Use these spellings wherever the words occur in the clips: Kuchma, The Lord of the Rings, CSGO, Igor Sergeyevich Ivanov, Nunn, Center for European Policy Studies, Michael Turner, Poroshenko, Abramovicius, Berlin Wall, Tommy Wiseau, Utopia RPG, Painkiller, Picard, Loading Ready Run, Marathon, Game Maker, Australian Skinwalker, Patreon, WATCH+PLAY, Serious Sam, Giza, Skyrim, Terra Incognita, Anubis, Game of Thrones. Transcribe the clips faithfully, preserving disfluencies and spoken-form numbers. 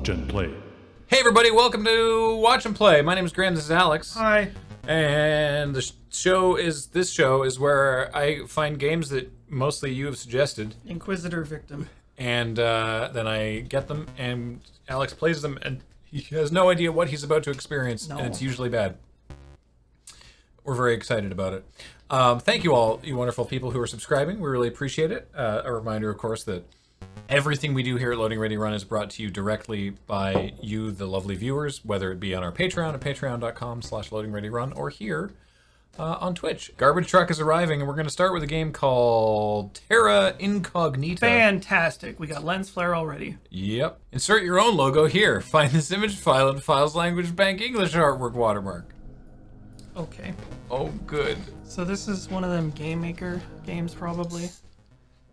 Watch and Play. Hey everybody, welcome to Watch and Play. My name is Graham, this is Alex. Hi. And the show is, this show is where I find games that mostly you have suggested. Inquisitor victim. And uh, then I get them and Alex plays them and he has no idea what he's about to experience. No. And it's usually bad. We're very excited about it. Um, thank you all, you wonderful people who are subscribing. We really appreciate it. Uh, a reminder, of course, that everything we do here at Loading Ready Run is brought to you directly by you, the lovely viewers, whether it be on our Patreon at patreon dot com slash loading ready run or here uh, on Twitch. Garbage Truck is arriving, and we're going to start with a game called Terra Incognita. Fantastic. We got lens flare already. Yep. Insert your own logo here. Find this image file in Files Language Bank English Artwork Watermark. Okay. Oh, good. So this is one of them Game Maker games, probably.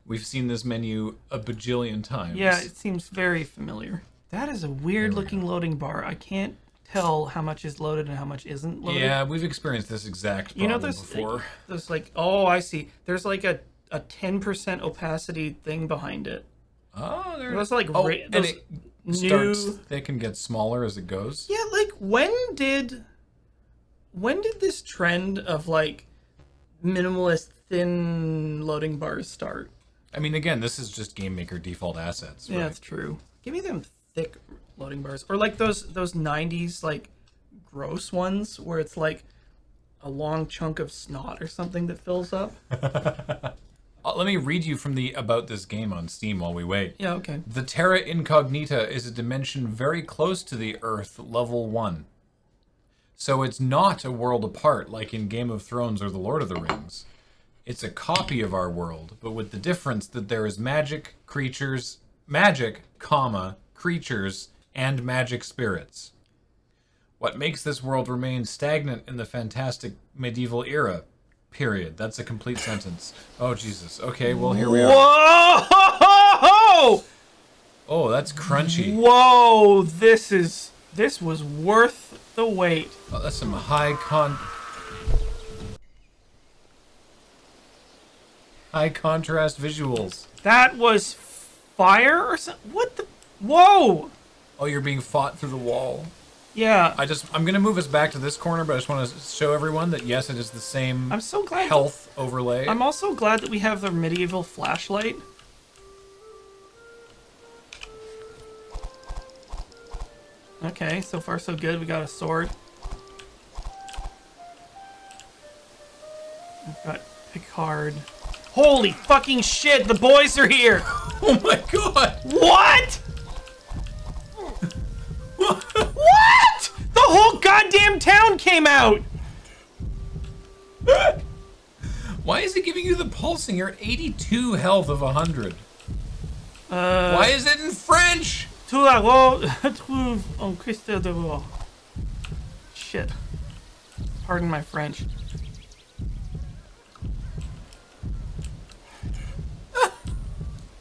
We've seen this menu a bajillion times. Yeah, it seems very familiar. That is a weird looking loading bar. I can't tell how much is loaded and how much isn't loaded. Yeah, we've experienced this exact problem you know, there's, before. There's like, oh, I see. There's like a a ten percent opacity thing behind it. Oh, there it is. Like, oh, those and it new... starts thick and gets smaller as it goes. Yeah, like when did, when did this trend of like minimalist thin loading bars start? I mean, again, this is just Game Maker default assets. Right? Yeah, that's true. Give me them thick loading bars, or like those those nineties like gross ones where it's like a long chunk of snot or something that fills up. Let me read you from the about this game on Steam while we wait. Yeah, okay. The Terra Incognita is a dimension very close to the Earth, level one. So it's not a world apart like in Game of Thrones or The Lord of the Rings. It's a copy of our world, but with the difference that there is magic, creatures, magic, comma, creatures, and magic spirits. What makes this world remain stagnant in the fantastic medieval era? Period. That's a complete sentence. Oh, Jesus. Okay, well, here we are. Whoa! Oh, that's crunchy. Whoa, this is... This was worth the wait. Oh, that's some high con... High contrast visuals. That was fire or something? What the? Whoa! Oh, you're being fought through the wall. Yeah. I just, I'm gonna move us back to this corner, but I just want to show everyone that yes, it is the same. I'm so glad health that, overlay. I'm also glad that we have the medieval flashlight. Okay, so far so good. We got a sword. We've got Picard. Holy fucking shit, the boys are here! Oh my god! What?! What?! The whole goddamn town came out! Why is it giving you the pulsing? You're at eighty-two health of one hundred. Uh, Why is it in French?! Shit. Pardon my French.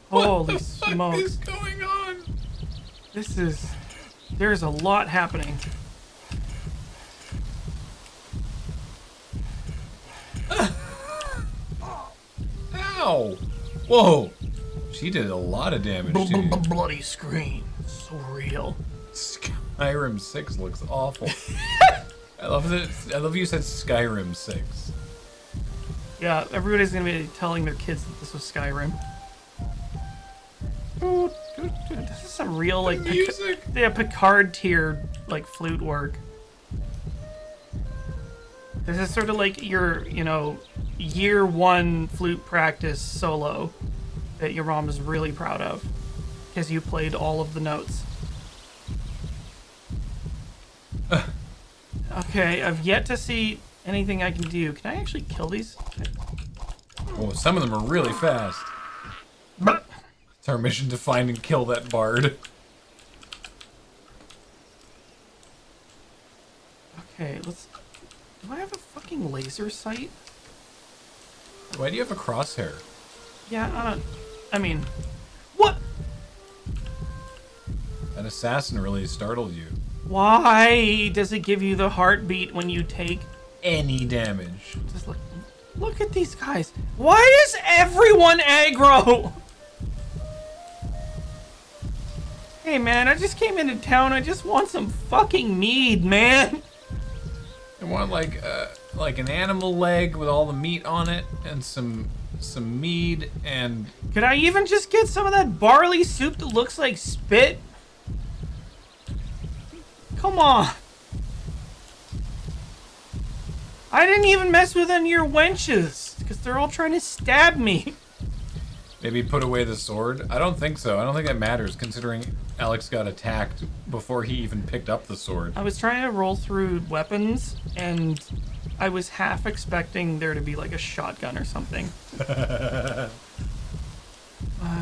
Holy what the smokes. Fuck is going on? This is... There's a lot happening. Ow! Whoa! She did a lot of damage to you. Bloody screen. So real. Skyrim six looks awful. I love that. I love you said Skyrim six. Yeah, everybody's gonna be telling their kids that this was Skyrim. This is some real like music. Pic yeah, Picard tier like flute work. This is sort of like your, you know, year one flute practice solo that your mom is really proud of because you played all of the notes. Uh. Okay, I've yet to see anything I can do. Can I actually kill these? Oh, some of them are really fast. But our mission to find and kill that bard. Okay, let's... Do I have a fucking laser sight? Why do you have a crosshair? Yeah, I don't... I mean... What? That assassin really startled you. Why does it give you the heartbeat when you take any damage? Just look, look at these guys. Why is everyone aggro? Hey man, I just came into town. I just want some fucking mead, man. I want like uh, like an animal leg with all the meat on it and some some mead and. Could I even just get some of that barley soup that looks like spit? Come on. I didn't even mess with any of your wenches because they're all trying to stab me. Maybe put away the sword? I don't think so. I don't think that matters, considering Alex got attacked before he even picked up the sword. I was trying to roll through weapons, and I was half expecting there to be, like, a shotgun or something. uh,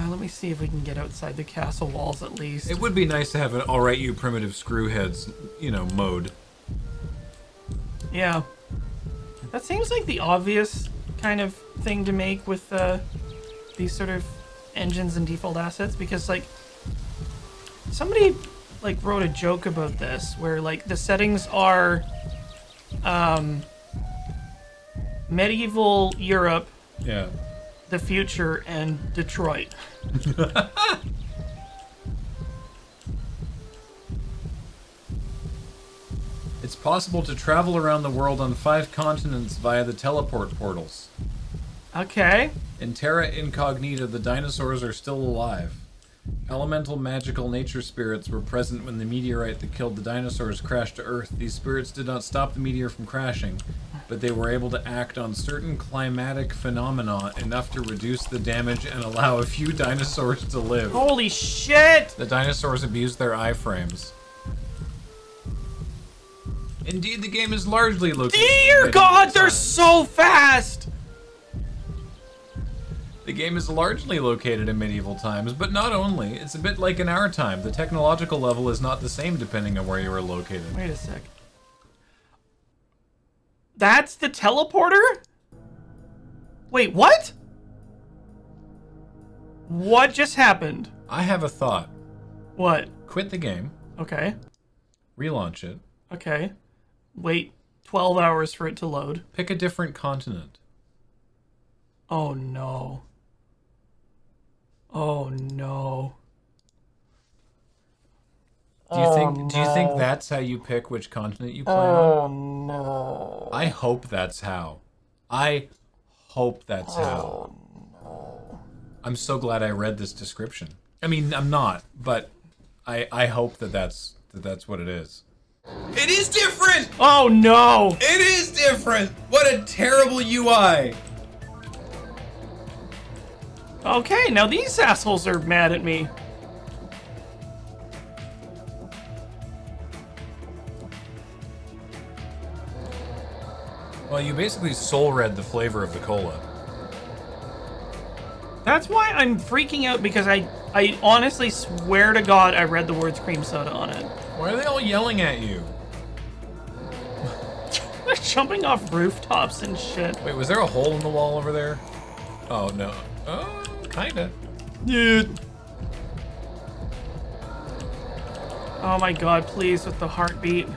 let me see if we can get outside the castle walls, at least. It would be nice to have an alright you primitive screwheads, you know, mode. Yeah. That seems like the obvious kind of thing to make with, uh... these sort of engines and default assets, because like somebody like wrote a joke about this where like the settings are um medieval Europe, yeah, the future, and Detroit. It's possible to travel around the world on five continents via the teleport portals. Okay. In Terra Incognita, the dinosaurs are still alive. Elemental magical nature spirits were present when the meteorite that killed the dinosaurs crashed to Earth. These spirits did not stop the meteor from crashing, but they were able to act on certain climatic phenomena enough to reduce the damage and allow a few dinosaurs to live. Holy shit! The dinosaurs abused their iframes. Indeed, the game is largely located. Dear God, they're so fast! The game is largely located in medieval times, but not only. It's a bit like in our time. The technological level is not the same depending on where you are located. Wait a sec. That's the teleporter? Wait, what? What just happened? I have a thought. What? Quit the game. Okay. Relaunch it. Okay. Wait twelve hours for it to load. Pick a different continent. Oh no. Oh no. Do you think? Oh, no. Do you think that's how you pick which continent you play on? Oh no! I hope that's how. I hope that's oh, how. No. I'm so glad I read this description. I mean, I'm not, but I I hope that that's that that's what it is. It is different. Oh no! It is different. What a terrible U I. Okay, now these assholes are mad at me. Well, you basically soul read the flavor of the cola. That's why I'm freaking out, because I, I honestly swear to God I read the words cream soda on it. Why are they all yelling at you? They're jumping off rooftops and shit. Wait, was there a hole in the wall over there? Oh, no. Oh. Kinda. Dude. Oh my God, please, with the heartbeat.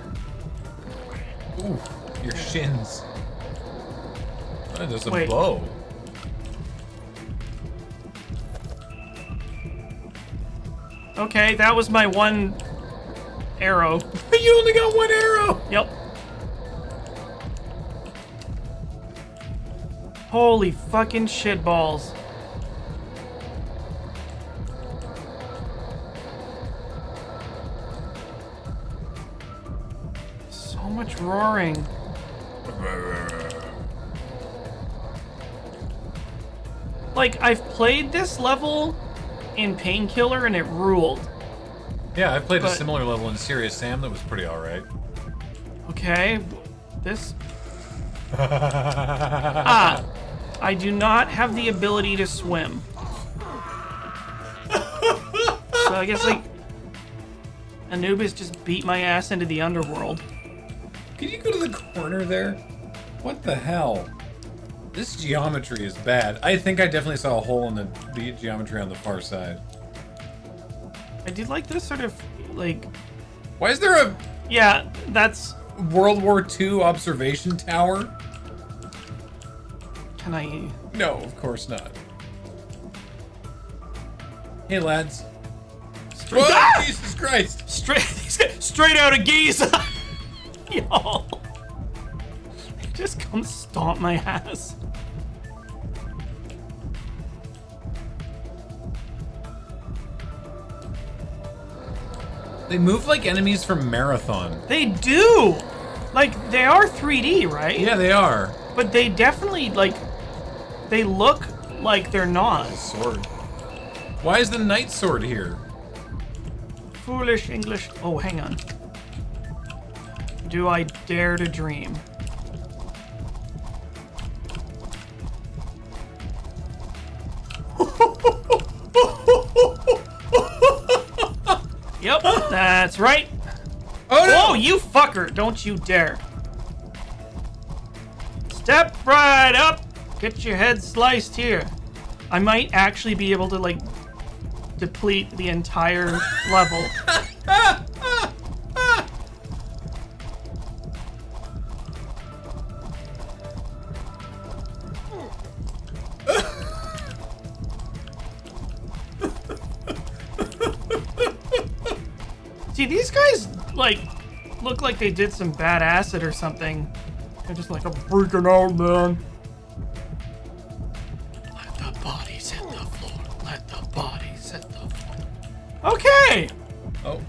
Ooh, your shins. Oh, there's a Wait. bow. Okay, that was my one arrow. You only got one arrow! Yep. Holy fucking shit balls. Much roaring. Like, I've played this level in Painkiller and it ruled. Yeah, I've played but... a similar level in Serious Sam that was pretty alright. Okay, this... ah, I do not have the ability to swim. So I guess, like, Anubis just beat my ass into the underworld. Can you go to the corner there? What the hell? This geometry is bad. I think I definitely saw a hole in the, the geometry on the far side. I did like this sort of, like... Why is there a... Yeah, that's... World War Two observation tower? Can I... No, of course not. Hey, lads. Str- Jesus Christ! Straight, straight out of Giza! Y'all! Just come stomp my ass. They move like enemies from Marathon. They do! Like, they are three D, right? Yeah, they are. But they definitely, like, they look like they're not. Sword. Why is the knight sword here? Foolish English. Oh, hang on. Do I dare to dream? Yep, that's right. Oh no! Whoa, you fucker! Don't you dare! Step right up. Get your head sliced here. I might actually be able to like deplete the entire level. See, these guys, like, look like they did some bad acid or something. They're just like, I'm freaking out, man. Let the bodies hit the floor. Let the bodies hit the floor. Okay! Oh.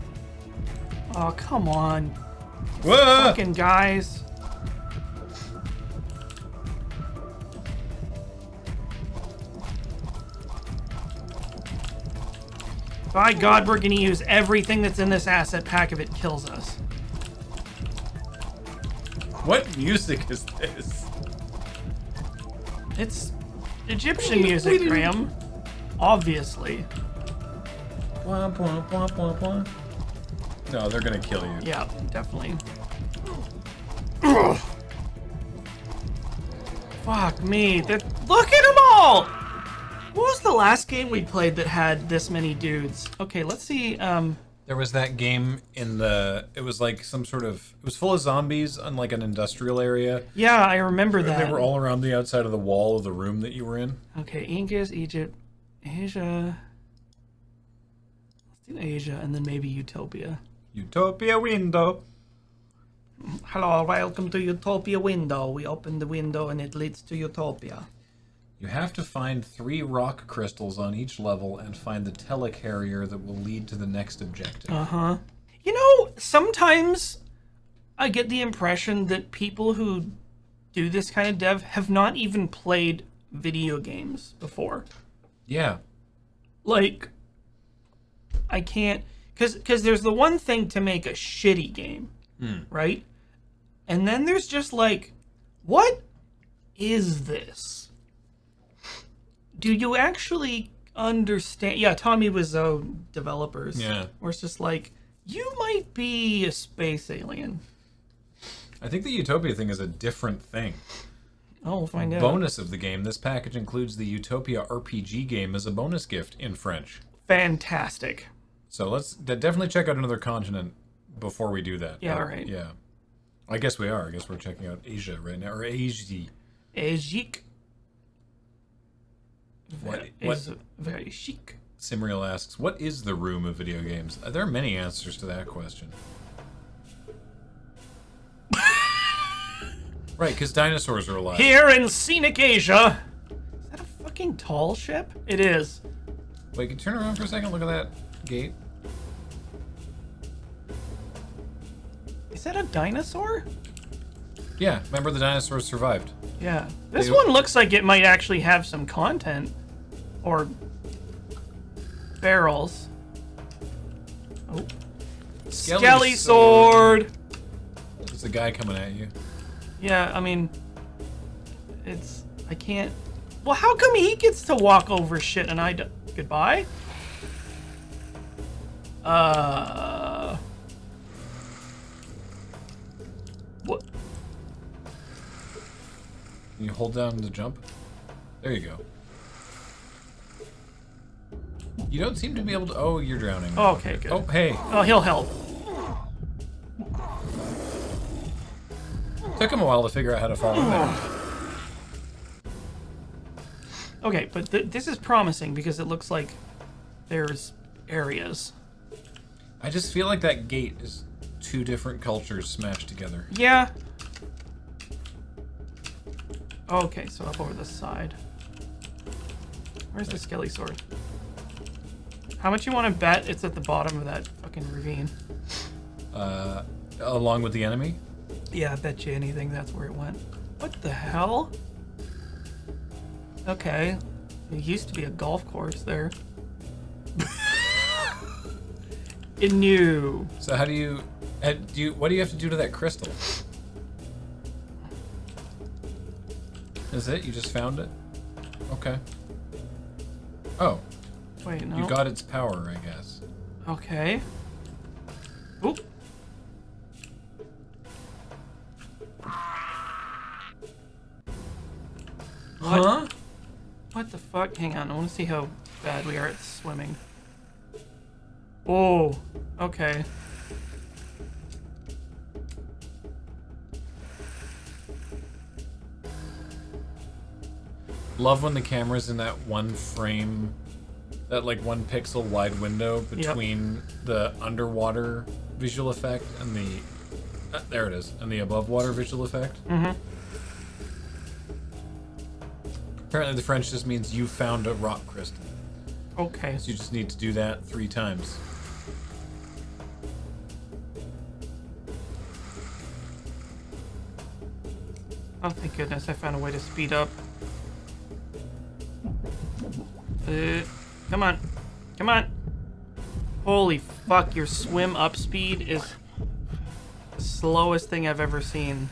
Oh, come on. Whoa! Fucking guys. By God, we're gonna use everything that's in this asset pack if it kills us. What music is this? It's Egyptian music, Graham. Obviously. Blah, blah, blah, blah, blah. No, they're gonna kill you. Yeah, definitely. Ugh. Fuck me. They're... Look at them all! What was the last game we played that had this many dudes? Okay, let's see. Um, there was that game in the... It was like some sort of... It was full of zombies on like an industrial area. Yeah, I remember that. They were all around the outside of the wall of the room that you were in. Okay, Incas, Egypt, Asia. Let's do Asia and then maybe Utopia. Utopia window. Hello, welcome to Utopia window. We open the window and it leads to Utopia. You have to find three rock crystals on each level and find the telecarrier that will lead to the next objective. Uh-huh. You know, sometimes I get the impression that people who do this kind of dev have not even played video games before. Yeah. Like, I can't... 'Cause, 'cause there's the one thing to make a shitty game, mm. right? And then there's just like, what is this? Do you actually understand? Yeah, Tommy Wiseau developers. Yeah. Where it's just like, you might be a space alien. I think the Utopia thing is a different thing. Oh, we'll find out. Bonus of the game. This package includes the Utopia R P G game as a bonus gift in French. Fantastic. So let's definitely check out another continent before we do that. Yeah, all right. Yeah. I guess we are. I guess we're checking out Asia right now. Or Asia. Agique. What is very chic? Simriel asks, what is the room of video games? There are many answers to that question. Right, because dinosaurs are alive. Here in scenic Asia! Is that a fucking tall ship? It is. Wait, can you turn around for a second? Look at that gate. Is that a dinosaur? Yeah, remember the dinosaurs survived. Yeah. This they... one looks like it might actually have some content. Or barrels. Oh. Skelly, Skelly sword! There's a guy coming at you. Yeah, I mean... It's... I can't... Well, how come he gets to walk over shit and I don't... Goodbye? Uh... What? Can you hold down the jump? There you go. You don't seem to be able to... Oh, you're drowning. Oh, okay, good. Oh, hey. Oh, he'll help. Took him a while to figure out how to follow that. Okay, but th this is promising because it looks like there's areas. I just feel like that gate is two different cultures smashed together. Yeah. Okay, so up over the side. Where's the skelly sword? How much you want to bet it's at the bottom of that fucking ravine? Uh, along with the enemy? Yeah, I bet you anything that's where it went. What the hell? Okay. It used to be a golf course there. It knew. So how do you, how do you, what do you have to do to that crystal? Is it? You just found it? Okay. Oh. Wait, no. You got its power, I guess. Okay. Oop. What? Huh? What the fuck? Hang on, I want to see how bad we are at swimming. Oh, okay. Love when the camera's in that one frame, that like one pixel wide window between yep. the underwater visual effect and the, uh, there it is, and the above water visual effect. Mm-hmm. Apparently the French just means you found a rock crystal. Okay. So you just need to do that three times. Oh, thank goodness I found a way to speed up. Uh, come on. Come on. Holy fuck, your swim up speed is the slowest thing I've ever seen.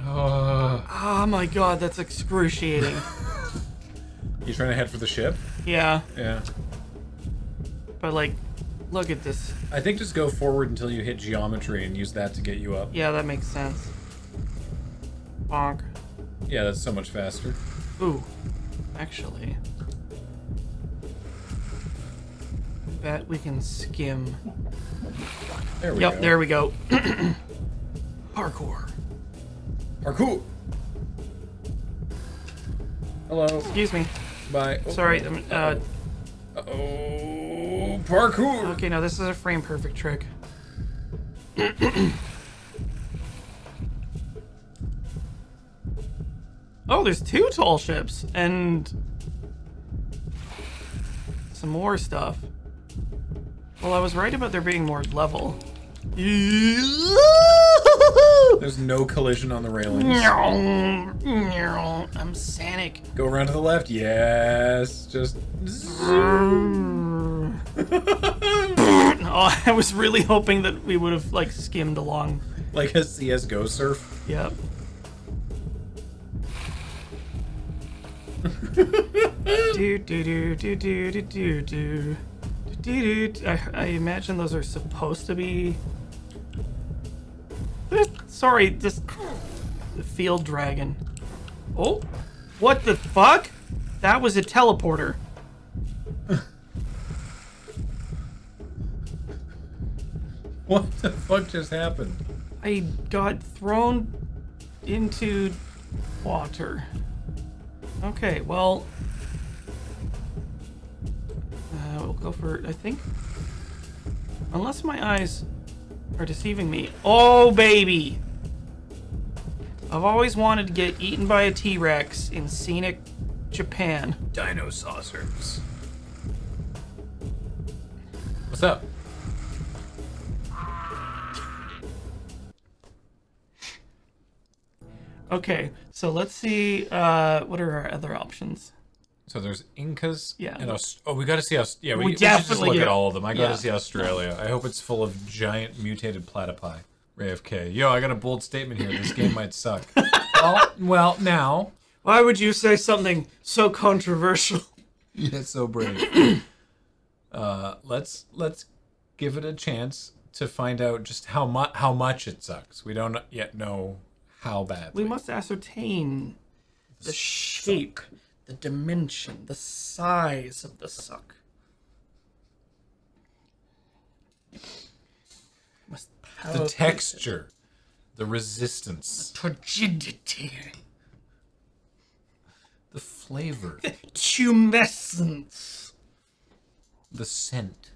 Uh, oh my god, that's excruciating. You trying to head for the ship? Yeah. Yeah. But like, look at this. I think just go forward until you hit geometry and use that to get you up. Yeah, that makes sense. Bonk. Yeah, that's so much faster. Ooh, actually. I bet we can skim. There we yep, go. Yep, there we go. Parkour. Parkour! Hello. Excuse me. Bye. Oh, sorry. I'm, uh oh. Uh oh. Parkour! Okay, now this is a frame perfect trick. Oh, there's two tall ships and some more stuff. Well, I was right about there being more level. There's no collision on the railings. I'm Sonic. Go around to the left. Yes. Just. No, I was really hoping that we would have like skimmed along. Like a C S G O surf. Yep. do, do, do, do, do, do, do. Do, do, I, I imagine those are supposed to be. Sorry, this the field dragon. Oh, what the fuck? That was a teleporter. What the fuck just happened? I got thrown into water. Okay, well, uh, we'll go for I think, unless my eyes are deceiving me. Oh baby! I've always wanted to get eaten by a T-Rex in scenic Japan. Dino saucers. What's up? Okay, so let's see. Uh, what are our other options? So there's Incas. Yeah. And Aust oh, we got to see us. Yeah, we, we, we definitely should just look get, at all of them. I got to yeah. see Australia. I hope it's full of giant mutated platypi. Ray of K. Yo, I got a bold statement here. This game might suck. Well, well, now. Why would you say something so controversial? Yeah, so brave. uh, let's let's give it a chance to find out just how much how much it sucks. We don't yet know how bad. We must ascertain the, the shape. Suck. The dimension, the size of the suck. Must the texture, the resistance, the turgidity. The flavor. The tumescence. The scent.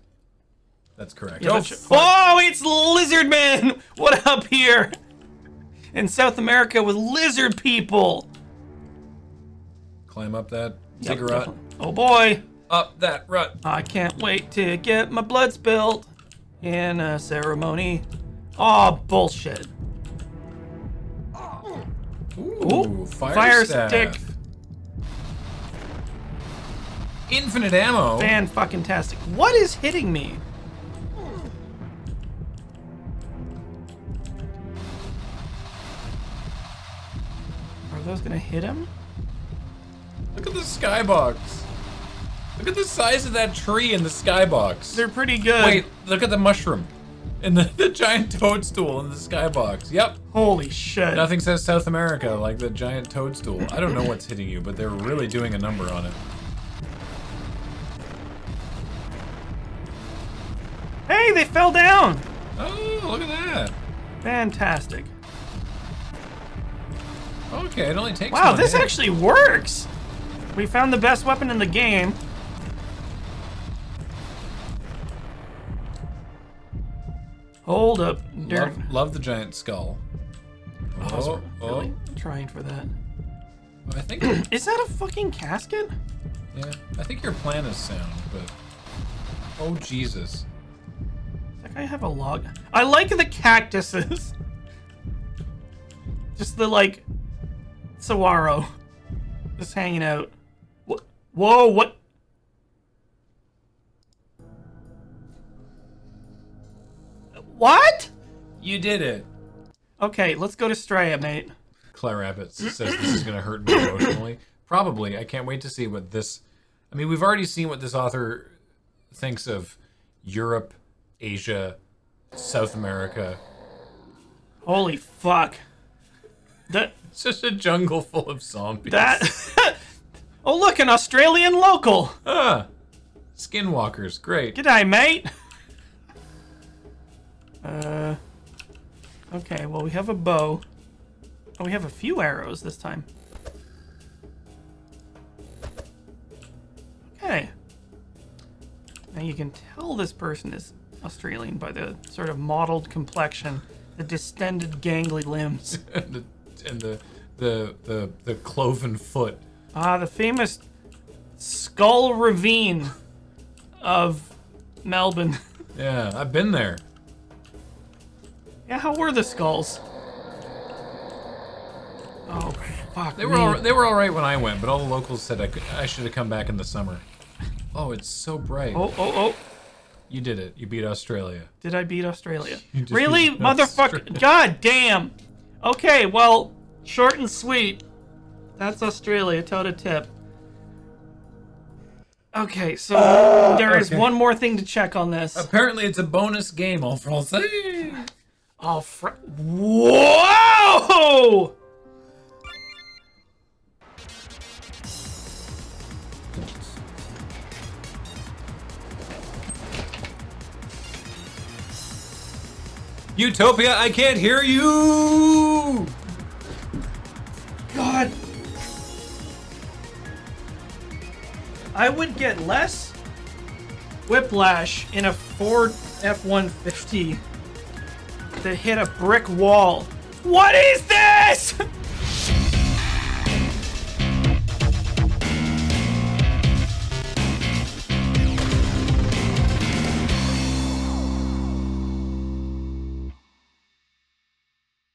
That's correct. Yeah, oh, that's oh, it's lizard man! What up here? In South America with lizard people. Climb up that ziggurat. Yep, oh boy. Up that rut. I can't wait to get my blood spilled in a ceremony. Aw, oh, bullshit. Ooh, Ooh fire, fire stick. Infinite ammo. Fan-fucking-tastic. What is hitting me? Are those gonna hit him? Look at the skybox. Look at the size of that tree in the skybox. They're pretty good. Wait, look at the mushroom. And the, the giant toadstool in the skybox. Yep. Holy shit. Nothing says South America like the giant toadstool. I don't know what's hitting you, but they're really doing a number on it. Hey, they fell down! Oh, look at that. Fantastic. Okay, it only takes Wow, one this hit. Actually works! We found the best weapon in the game. Hold up, dirt. Love, love the giant skull. Oh, oh, I was really oh. trying for that. I think is that a fucking casket? Yeah, I think your plan is sound, but oh Jesus. That guy have a log. I like the cactuses. Just the like, saguaro, just hanging out. What? Whoa! What? What? You did it. Okay, let's go to Straya, mate. Claire Rabbit says this is going to hurt me emotionally. Probably. I can't wait to see what this... I mean, we've already seen what this author thinks of Europe, Asia, South America. Holy fuck. That... It's just a jungle full of zombies. That... Oh, look, an Australian local. Ah. Skinwalkers. Great. G'day, mate. Uh, okay, well, we have a bow. Oh, we have a few arrows this time. Okay. Now you can tell this person is Australian by the sort of mottled complexion, the distended gangly limbs. and the, and the, the, the, the cloven foot. Ah, the famous Skull Ravine of Melbourne. Yeah, I've been there. Yeah, how were the skulls? Oh, fuck. They were all, they were all right when I went, but all the locals said I could I should have come back in the summer. Oh, it's so bright. Oh, oh, oh. You did it. You beat Australia. Did I beat Australia? Really, motherfucker? God damn. Okay, well, short and sweet. That's Australia. Toe to tip. Okay, so uh, there okay. is one more thing to check on this. Apparently, it's a bonus game. All français. Oh, fr- Whoa! Utopia, I can't hear you! God! I would get less whiplash in a Ford F one fifty. To hit a brick wall. What is this?